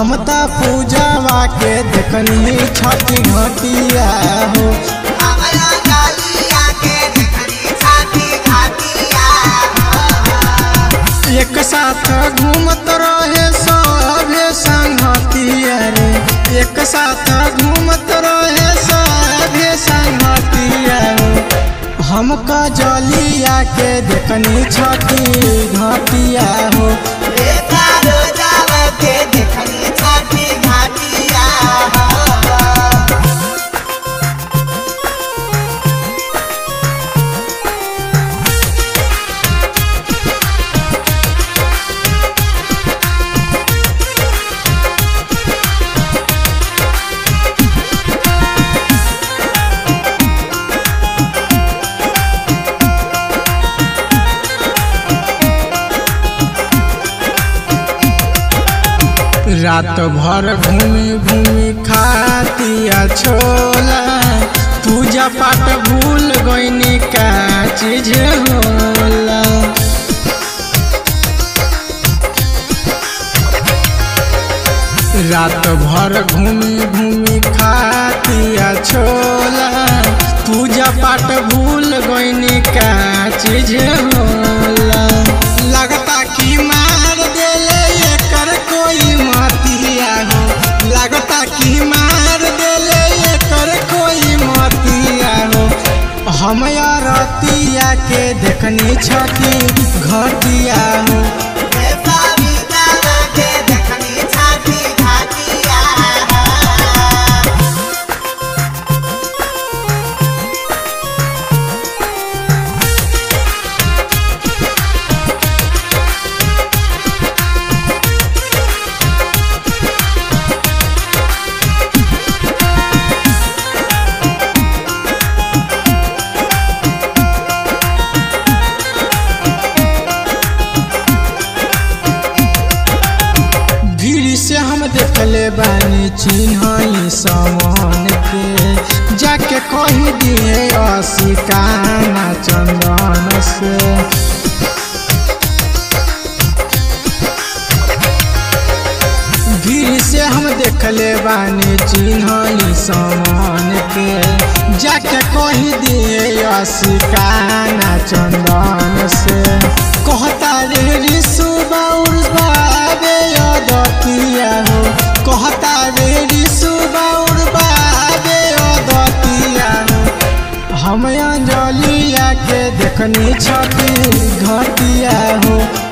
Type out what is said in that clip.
हमता पूजावा के देखनी छठी घटिया हो। एक साथ घूमत रहे सभे संगतिया रे, एक साथ घूमत रहे सभे संगतिया हो। हमका जलिया के देखनी छठी घटिया हो। रात भर घूमी घूमी खातिया छोला, पूजा पाठ भूल गईनी का चीज होला। रात भर घूमी घूमी खातिया छोला, पूजा पाठ भूल गईनी का चीज होला। लगता कि मार देले कर कोई मतिया हो, लगता कि मार देले कर कोई मतिया हो। हम रतिया के देखनी छठी घटिया हो। देखले बानी चिन्हई सामान के, जाके कही दिए असिकाना चंदन से। भीड़ से हम देखले बानी चिन्हई सामान के, जाके कही दिए असिकाना चंदन से। कहता रे सुबह उड़बाबे दतिया हो, कहता रे सुबह उड़बाबे दतिया हो। हम अंजलिया के देखनी छठी घटिया हो।